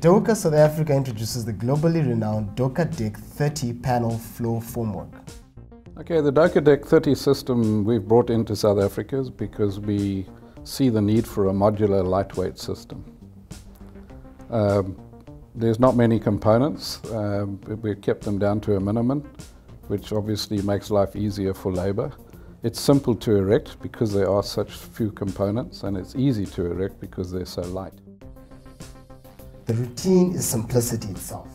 Doka South Africa introduces the globally renowned Dokadek 30 panel floor formwork. Okay, the Dokadek 30 system we've brought into South Africa is because we see the need for a modular, lightweight system. There's not many components. We've kept them down to a minimum, which obviously makes life easier for labour. It's simple to erect because there are such few components, and it's easy to erect because they're so light. The routine is simplicity itself.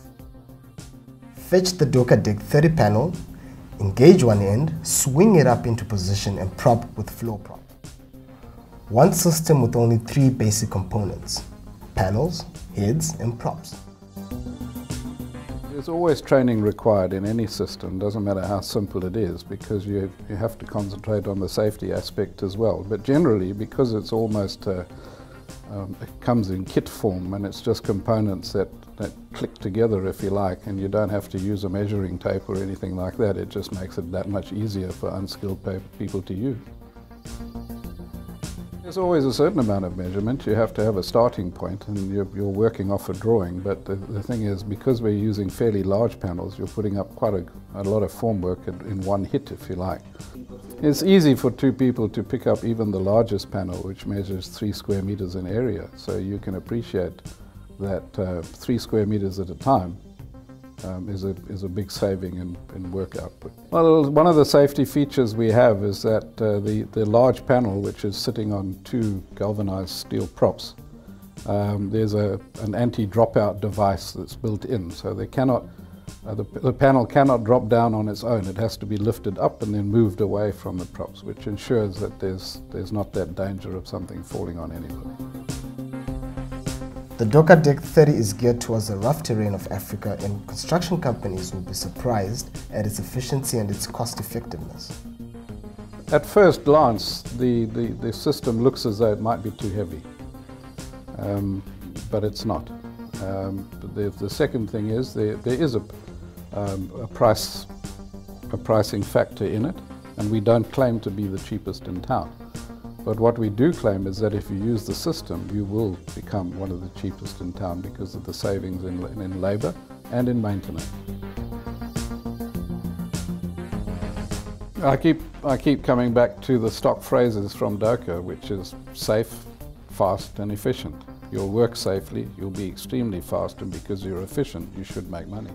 Fetch the Dokadek 30 panel, engage one end, swing it up into position and prop with floor prop. One system with only three basic components: panels, heads and props. There's always training required in any system, doesn't matter how simple it is, because you have to concentrate on the safety aspect as well. But generally, because it's almost it comes in kit form, and it's just components that click together, if you like, and you don't have to use a measuring tape or anything like that. It just makes it that much easier for unskilled people to use. There's always a certain amount of measurement. You have to have a starting point, and you're working off a drawing, but the thing is, because we're using fairly large panels, you're putting up quite a lot of formwork in one hit, if you like. It's easy for two people to pick up even the largest panel, which measures 3 square meters in area. So you can appreciate that 3 square meters at a time is a big saving in work output. Well, one of the safety features we have is that the large panel, which is sitting on two galvanized steel props, there's an anti-dropout device that's built in, so they cannot. The panel cannot drop down on its own. It has to be lifted up and then moved away from the props, which ensures that there's not that danger of something falling on anybody. The Dokadek 30 is geared towards the rough terrain of Africa, and construction companies will be surprised at its efficiency and its cost effectiveness. At first glance, the system looks as though it might be too heavy, but it's not. The second thing is there is a pricing factor in it, and we don't claim to be the cheapest in town. But what we do claim is that if you use the system, you will become one of the cheapest in town because of the savings in labour and in maintenance. I keep coming back to the stock phrases from Doka, which is safe, fast and efficient. You'll work safely, you'll be extremely fast, and because you're efficient, you should make money.